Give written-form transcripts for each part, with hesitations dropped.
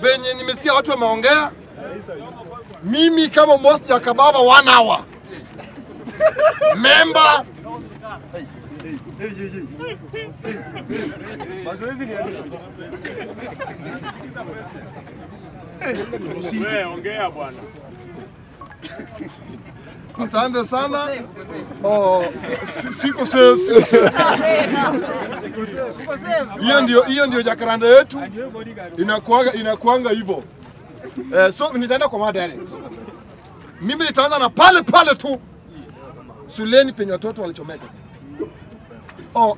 venye nimesikia watu wameongea, mimi kama boss ya kababa wanawa member ongea bwana. Asante sana. Siko safe. Hiyo ndio jacaranda yetu. Inakuanga hivyo. So nitaenda kwa direct. Mimi nitaanza na pale tu. Shuleni penye watoto walichomeka.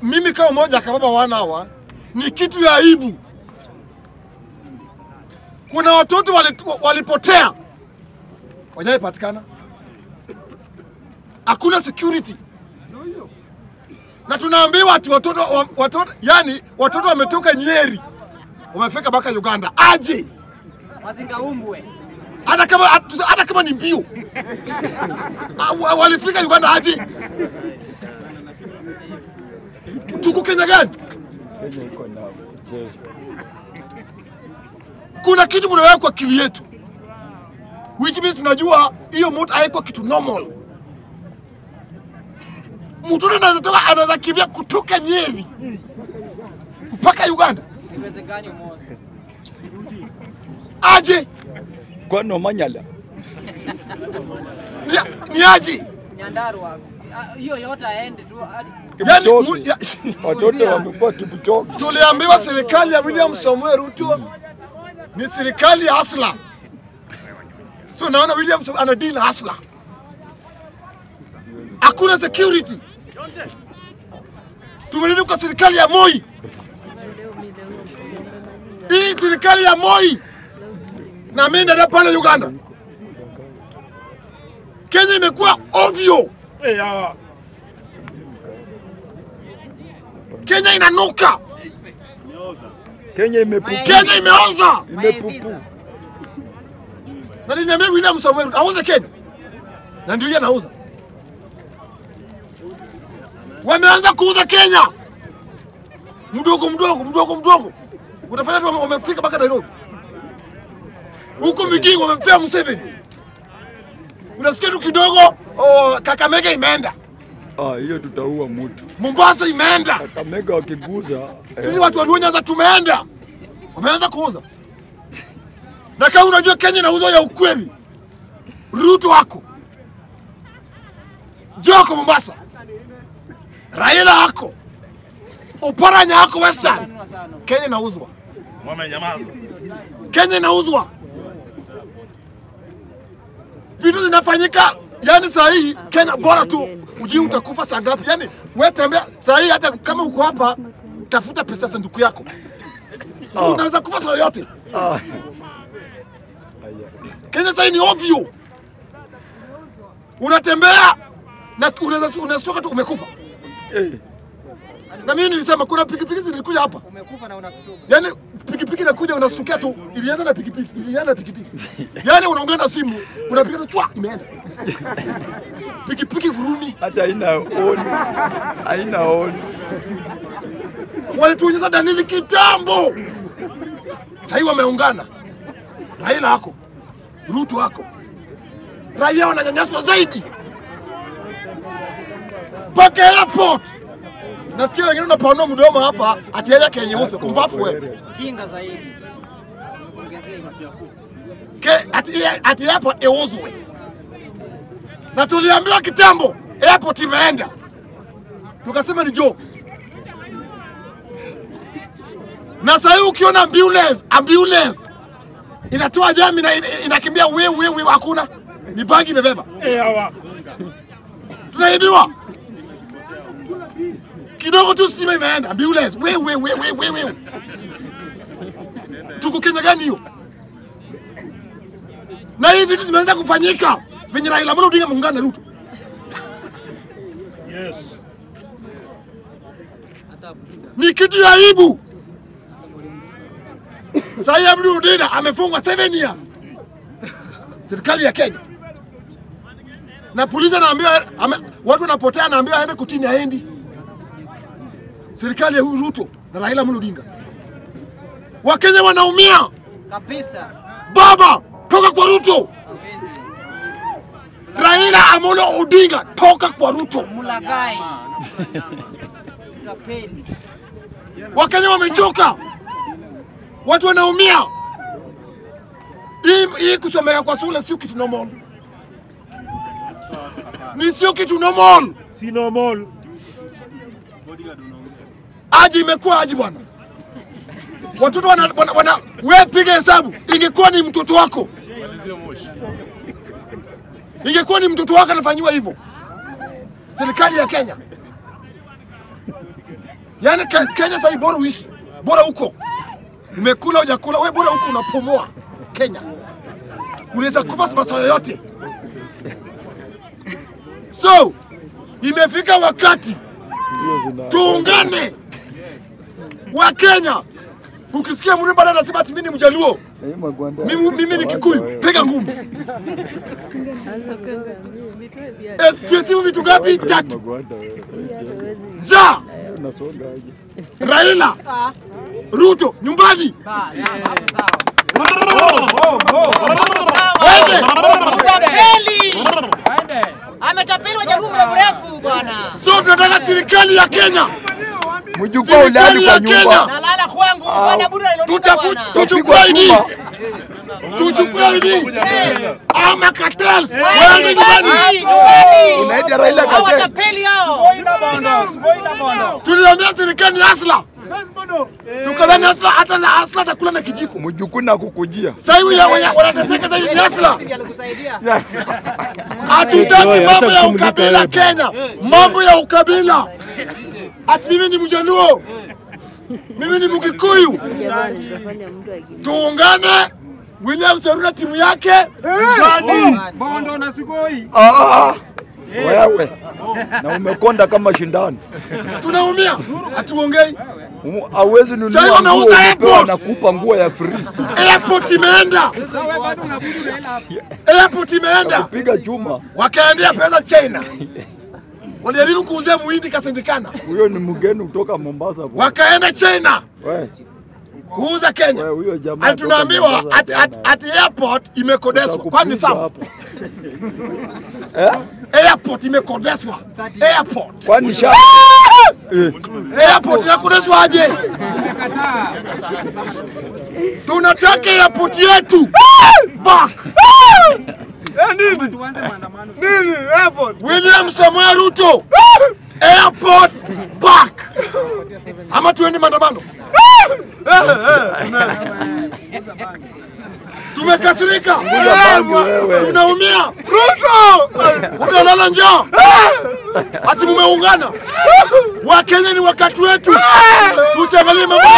Mimi kama mmoja kababa wanawa ni kitu ya aibu. Kuna watoto walipotea. Wajai patikana. Hakuna security. Na tunaambiwa ati watoto yani watoto wametoka Nyeri wamefika baka Uganda. Aje. Wasingaombwe. Hata kama ni mbio. Walifika Uganda aje. Tuko Kenya gani? Kuna kitu mnaweka kwa akili yetu. Which means tunajua hiyo moto haiko kitu normal. Mtu anaweza kibia kutoka Nyeri mpaka Uganda. Iwezekani mosi. Aje kwa no manyala. Ni aje? Nyandarua. Hiyo yote aende tu hadi. Watoto wamekuwa kibuchoki. Tuliambiwa serikali ya William Samuel Ruto ni serikali ya hasla. So naona William ana deal hasla. Hakuna security. Tumerudi kwa serikali ya Moi. Hii serikali ya Moi. Na mimi ndio pale Uganda. Kenya imekuwa ovyo. Kenya inanuka. Kenya imepupu. Kenya imeoza. Imepupu. Na nimeambiwa William Samuel Ruto auze Kenya. Na ndio yeye anauza. Wameanza kuuza Kenya. Mdogo. Utafanya tu wamefika mpaka Nairobi. Huko Migingo wamemfia Museveni. Unasikia tu kidogo Kakamega imeenda. Hiyo tutaua mtu. Mombasa imeenda. Kakamega wakiguza. Sisi watu wa Nyanza tumeenda. Wameanza kuuza. Na kama unajua Kenya inauza ya ukweli. Ruto wako. Joko Mombasa. Raila hako. Oparanya hako Western. Kenya inauzwa. Mama nyamaza. Kenya inauzwa. Vitu zinafanyika yani sahihi Kenya bora tu ujiu utakufa saa ngapi yani wewe tembea sahihi hata kama uko hapa tafuta pesa sanduku yako. Unaweza kufa saa yote. Kenya sahihi ni ovyo. Unatembea na unastoka tu umekufa. Na mimi nilisema kuna pikipiki zilikuja hapa. Umekufa na unastuka. Yaani pikipiki inakuja unastukia tu. Ilianza na pikipiki. Yaani unaongea na simu, unapiga tu chwa imeenda. Pikipiki gurumi. Hata haina on. Walituonyesha dalili kitambo. Sasa wameungana. Raila hako. Ruto hako. Raia wananyanyaswa zaidi. Paka airport. Nasikia wengine unapaona mdomo hapa ati yeye Kenya uso kumbafu wewe. Jinga zaidi. Ongezea mafiafu. Ati airport euzwe. Na tuliambiwa kitambo airport imeenda. Tukasema ni joke. Na sasa ukiona ambulance inatoa jami na inakimbia wewe hakuna ni bangi imebeba. Hawa. Tunaibiwa. Kidogo tu stima imeenda ambulance wewe tuko Kenya gani hiyo? Na hivi vitu zimeanza kufanyika venye Raila Amolo Odinga muungana na Ruto. Yes. Ni kitu ya aibu. Sasa Amolo Odinga amefungwa 7 years. Serikali ya Kenya. Na polisi anaambiwa watu wanapotea anaambiwa aende kutini aendi. Serikali ya Ruto na Raila Amolo Odinga. Wakenya wanaumia kabisa. Baba, toka kwa Ruto. Kabisa. Raila Amolo Odinga, toka kwa Ruto. Mulagai. Zapeni. Wakenya wamechoka. Watu wanaumia. Hii kusomea kwa shule sio kitu normal. Ni sio kitu normal. Si normal. Aji imekuwa aji bwana. Watoto wana wewe piga hesabu. Ingekuwa ni mtoto wako. Ingekuwa ni mtoto wako anafanywa hivyo. Serikali ya Kenya. Yaani Kenya sasa bora uishi. Bora huko. Umekula hujakula, wewe bora huko unapomoa Kenya. Unaweza kufa sababu yote. So, imefika wakati tuungane wa Kenya. Ukisikia Mremba na anasema ati mimi ni Mjaluo, mimi ni Kikuyu, piga ngumi. Expressive vitu ngapi? 3. Ja. Raila. Ruto nyumbani. Ametapelwa jarumu mrefu bwana. Sio tunataka serikali ya Kenya. Mjukuu ulali kwa nyumba. Nalala kwangu bwana buru alilotoka bwana. Tuchukue hili. Ama cartels. Wewe nyumbani. Unaenda Raila kwa Kenya. Watapeli hao. Ngoina bwana. Tuliambia serikali asla. Tukadhani asla hata na asla atakula na kijiko. Mjukuu na kukujia. Sasa hiyo wanateseka zaidi ni asla. Hatutaki mambo ya ukabila Kenya. Mambo ya ukabila. Ati mimi ni Mjaluo. Mimi ni Mkikuyu. Tuungane. William Samuel timu yake. Bondo na Sigoi. Wewe. Na umekonda kama shindani. Tunaumia. Atuongei. Hawezi nunua nguo na kukupa nguo ya free. Airport imeenda. Piga chuma. Wakaendea pesa China. Waliaribu kuuzia muhindi kasindikana. Huyo ni mgeni kutoka Mombasa. Wakaenda China. We. Kuuza Kenya. Huyo jamaa. Atunaambiwa at airport imekodeswa. Kwani sawa? Airport imekodeswa. Airport. Kwani sawa? Airport inakodeswa aje? Tunataka airport yetu. Back. Nini airport? William Samuel Ruto. Airport back. Ama tuende maandamano. Tumekasirika. Tunaumia. Ruto! Unalala njaa. Ati mmeungana. Wakenya ni wakati wetu. Tusemele mambo.